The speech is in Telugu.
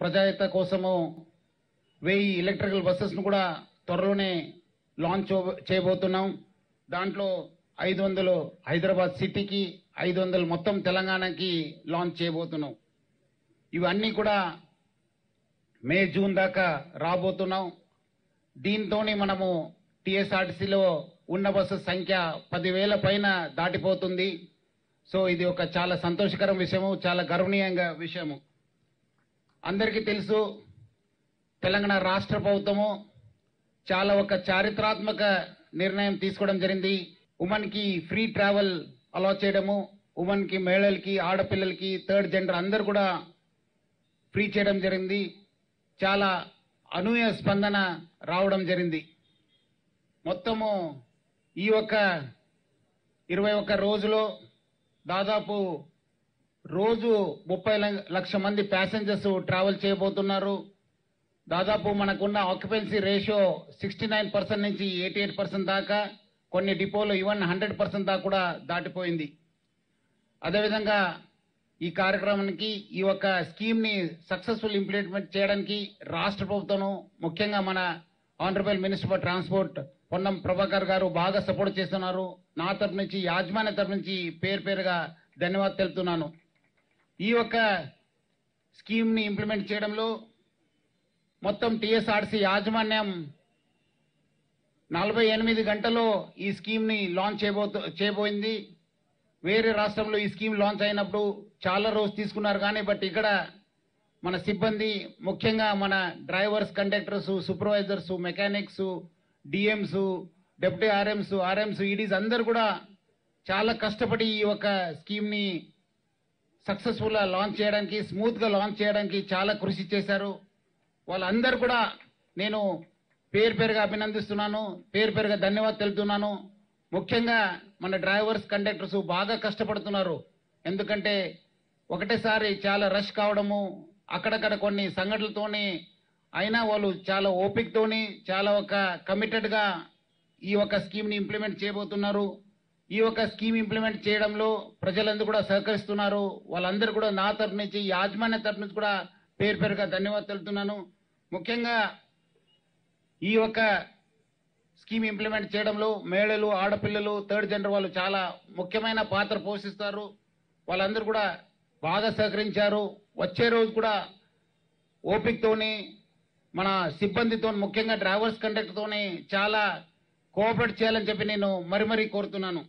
ప్రజాహిత కోసము 1000 ఎలక్ట్రికల్ బస్సెస్ను కూడా త్వరలోనే లాంచ్ చేయబోతున్నాం. దాంట్లో 500 హైదరాబాద్ సిటీకి, 500 మొత్తం తెలంగాణకి లాంచ్ చేయబోతున్నాం. ఇవన్నీ కూడా మే జూన్ దాకా రాబోతున్నాం. దీంతోనే మనము టిఎస్ఆర్టిసిలో ఉన్న బస్సు సంఖ్య 10,000 పైన దాటిపోతుంది. సో ఇది ఒక చాలా సంతోషకరం విషయము, చాలా గర్వనీయంగా విషయము. అందరికీ తెలుసు తెలంగాణ రాష్ట్ర ప్రభుత్వము చాలా ఒక చారిత్రాత్మక నిర్ణయం తీసుకోవడం జరిగింది. ఉమెన్కి ఫ్రీ ట్రావెల్ అలా చేయడము, ఉమెన్కి, మహిళలకి, ఆడపిల్లలకి, థర్డ్ జెండర్ అందరు కూడా ఫ్రీ చేయడం జరిగింది. చాలా అనూహ్య స్పందన రావడం జరిగింది. మొత్తము ఈ ఒక 21 రోజులో దాదాపు రోజు 30 లక్షల మంది ప్యాసింజర్స్ ట్రావెల్ చేయబోతున్నారు. దాదాపు మనకున్న ఆక్యుపెన్సీ రేషియో 69% నుంచి 88% దాకా, కొన్ని డిపోలో ఈవెన్ 100% దాకా కూడా దాటిపోయింది. అదేవిధంగా ఈ కార్యక్రమానికి, ఈ యొక్క స్కీమ్ని సక్సెస్ఫుల్ ఇంప్లిమెంట్ చేయడానికి రాష్ట్ర ప్రభుత్వం, ముఖ్యంగా మన honourable minister for transport Ponnam Prabhakar గారు బాగా సపోర్ట్ చేస్తున్నారు. నా తరపు నుంచి, యాజమాన్య తరపు నుంచి పేరుగా ధన్యవాదాలు తెలుపుతున్నాను. ఈ యొక్క స్కీమ్ని ఇంప్లిమెంట్ చేయడంలో మొత్తం టిఎస్ఆర్సి యాజమాన్యం 48 గంటల్లో ఈ స్కీమ్ని లాంచ్ చేయబోయింది. వేరే రాష్ట్రంలో ఈ స్కీమ్ లాంచ్ అయినప్పుడు చాలా రోజు తీసుకున్నారు, కానీ బట్ ఇక్కడ మన సిబ్బంది, ముఖ్యంగా మన drivers, conductors, supervisors, mechanics, DMs, deputy RMs, EDs అందరు కూడా చాలా కష్టపడి ఈ యొక్క స్కీమ్ని సక్సెస్ఫుల్గా లాంచ్ చేయడానికి, స్మూత్గా లాంచ్ చేయడానికి చాలా కృషి చేశారు. వాళ్ళందరూ కూడా నేను పేరుగా అభినందిస్తున్నాను, పేరుగా ధన్యవాదాలు తెలుపుతున్నాను. ముఖ్యంగా మన డ్రైవర్స్, కండక్టర్స్ బాగా కష్టపడుతున్నారు. ఎందుకంటే ఒకటేసారి చాలా రష్ కావడము, అక్కడక్కడ కొన్ని సంఘటనలతోని అయినా వాళ్ళు చాలా ఓపికతోని, చాలా ఒక కమిటెడ్గా ఈ యొక్క స్కీమ్ని ఇంప్లిమెంట్ చేయబోతున్నారు. ఈ యొక్క స్కీమ్ ఇంప్లిమెంట్ చేయడంలో ప్రజలందరూ కూడా సహకరిస్తున్నారు. వాళ్ళందరూ కూడా నా తరపు నుంచి, యాజమాన్య తరపు నుంచి కూడా పేరుగా ధన్యవాదాలు తెలుపుతున్నాను. ముఖ్యంగా ఈ యొక్క స్కీమ్ ఇంప్లిమెంట్ చేయడంలో మహిళలు, ఆడపిల్లలు, థర్డ్ జెండర్ వాళ్ళు చాలా ముఖ్యమైన పాత్ర పోషిస్తారు. వాళ్ళందరూ కూడా బాగా సహకరించారు. వచ్చే రోజు కూడా ఓపికతోని, మన సిబ్బందితో, ముఖ్యంగా డ్రైవర్స్, కండక్టర్తోని చాలా కోఆపరేట్ చేయాలని చెప్పి నేను మరీ కోరుతున్నాను.